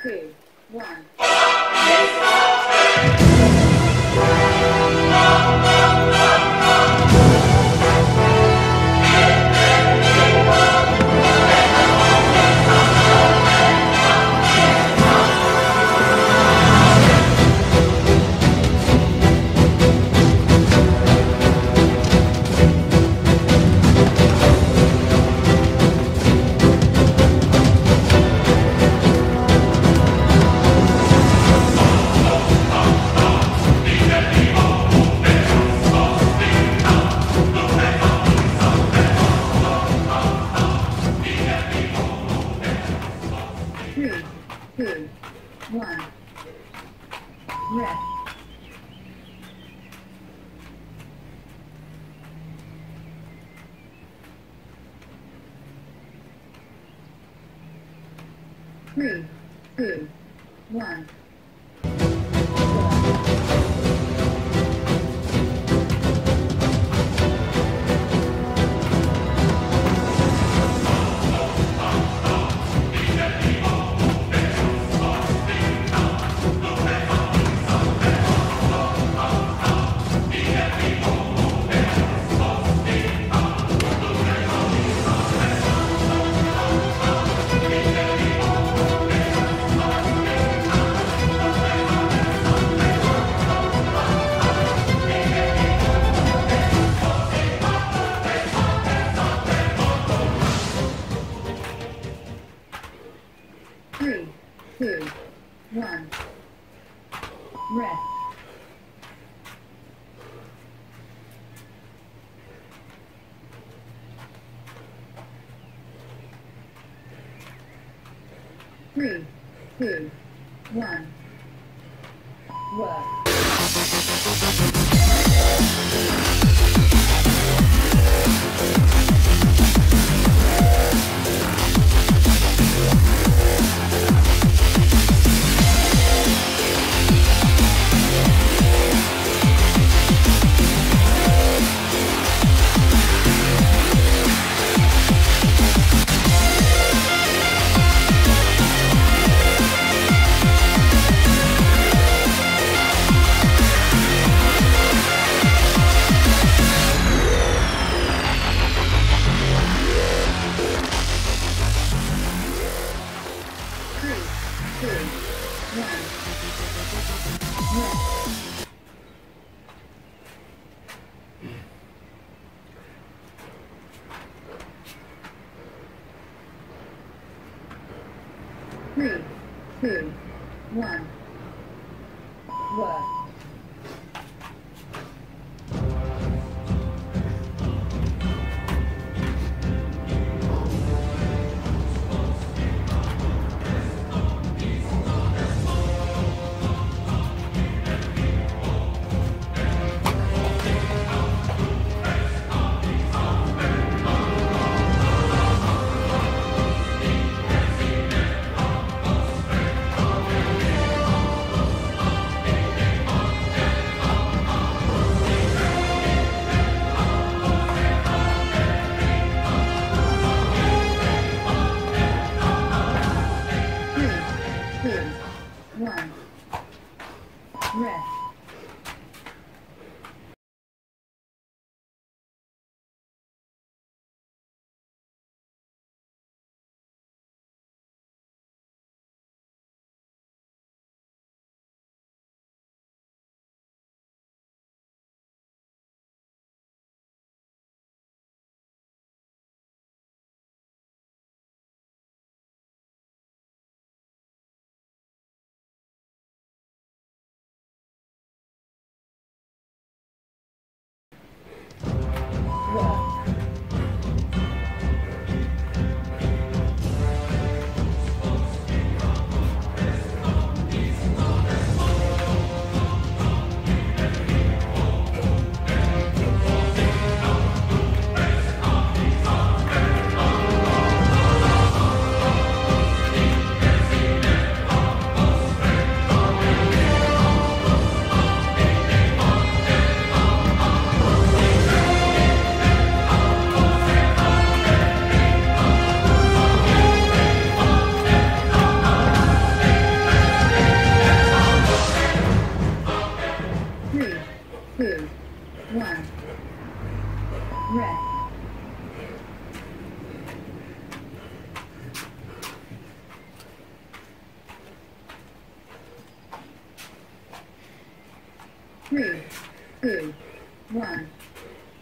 2, 1. 1. Red. 3, 2, 1. Red.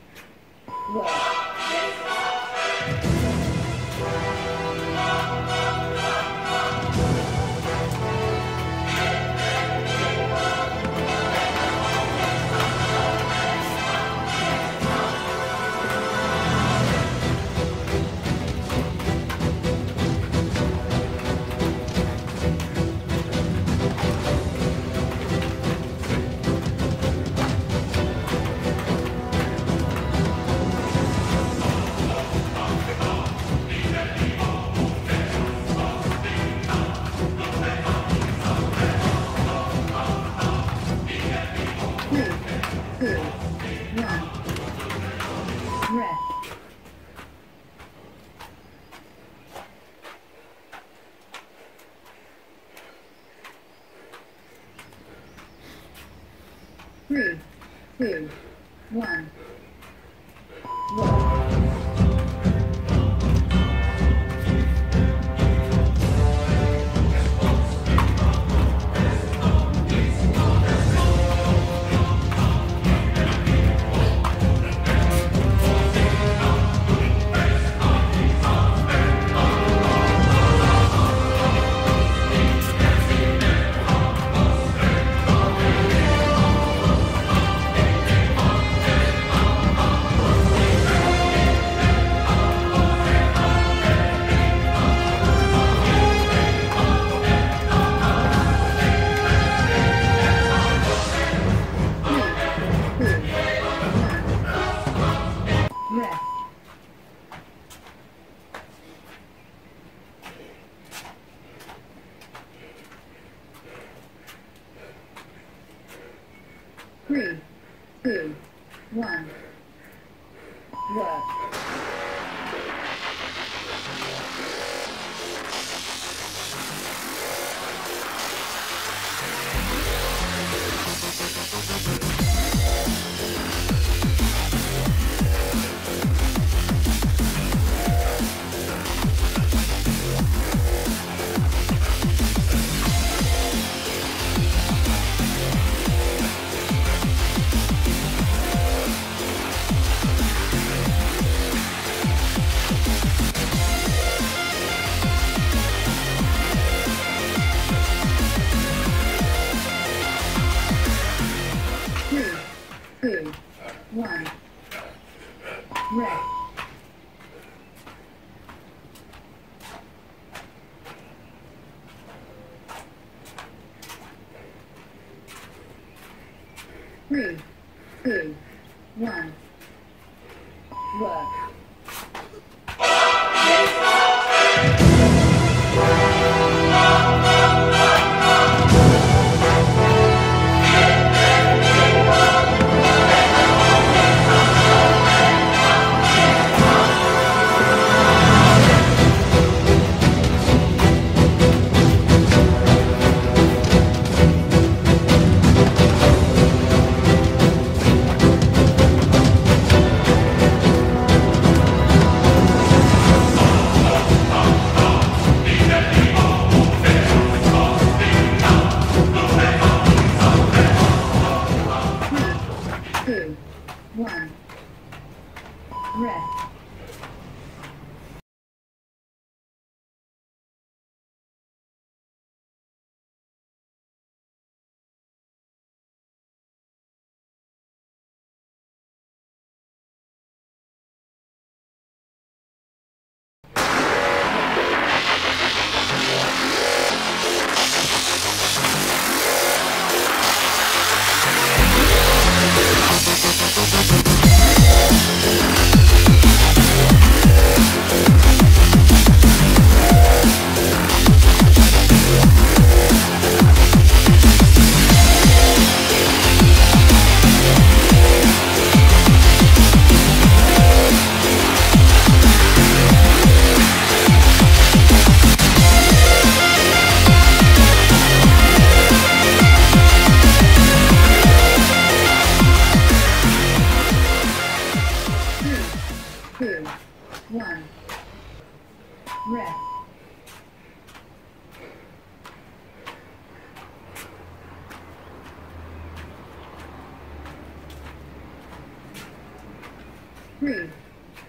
3,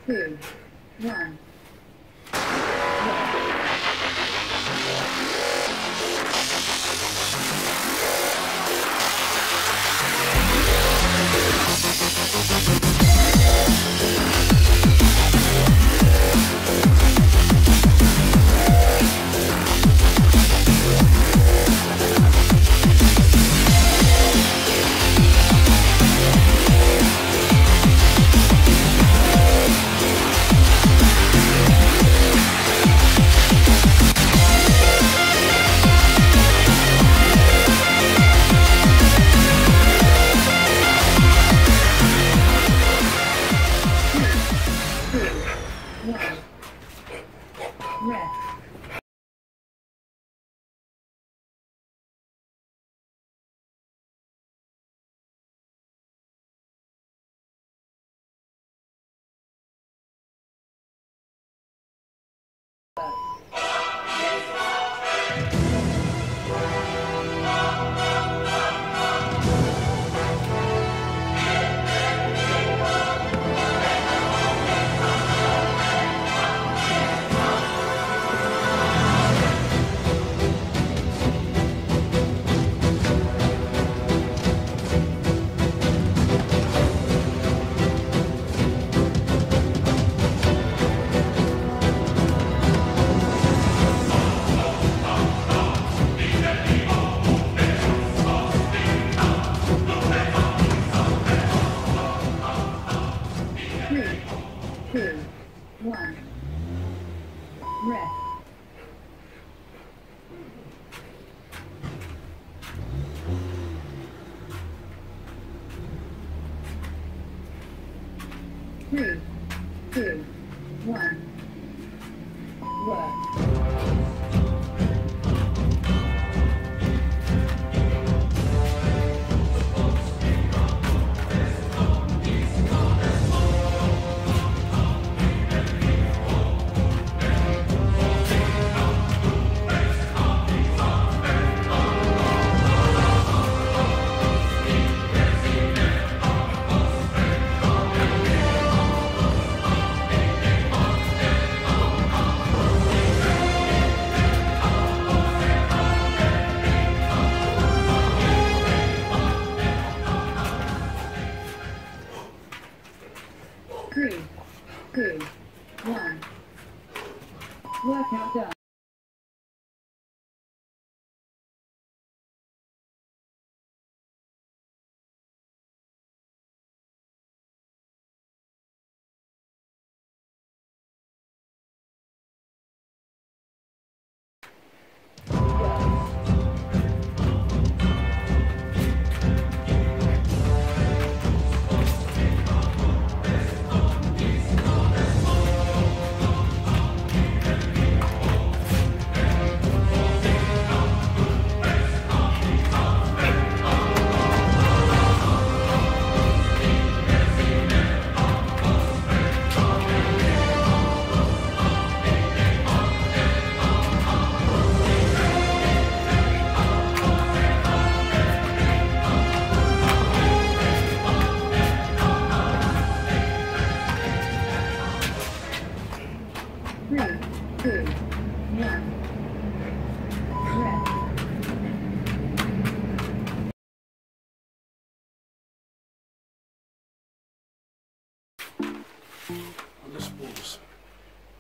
2, 1.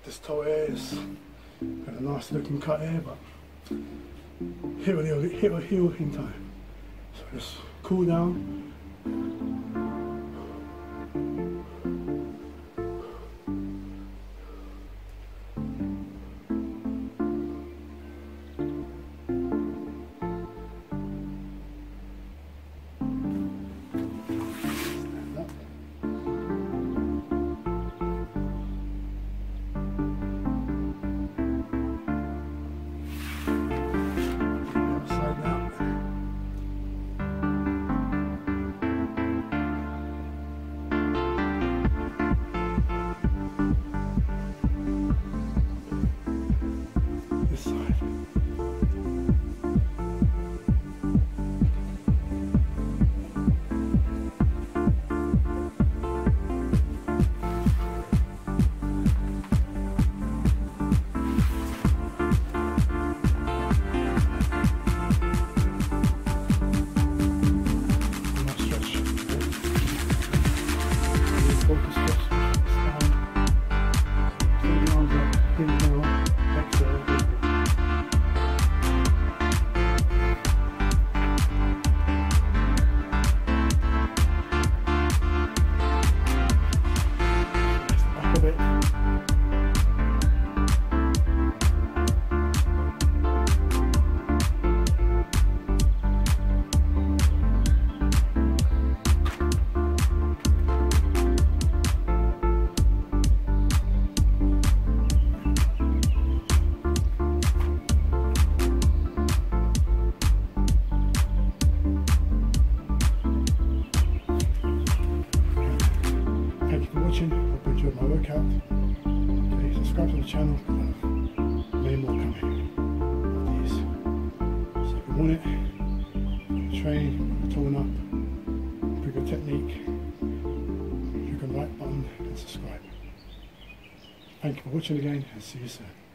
This toe here has got a nice looking cut here, but it will heal in time. So just cool down. focus first. I'll put you on my workout. Okay, subscribe to the channel, many more coming of these. So if you want it, train, tone up, pick a technique, you can like button and subscribe. Thank you for watching again and see you soon.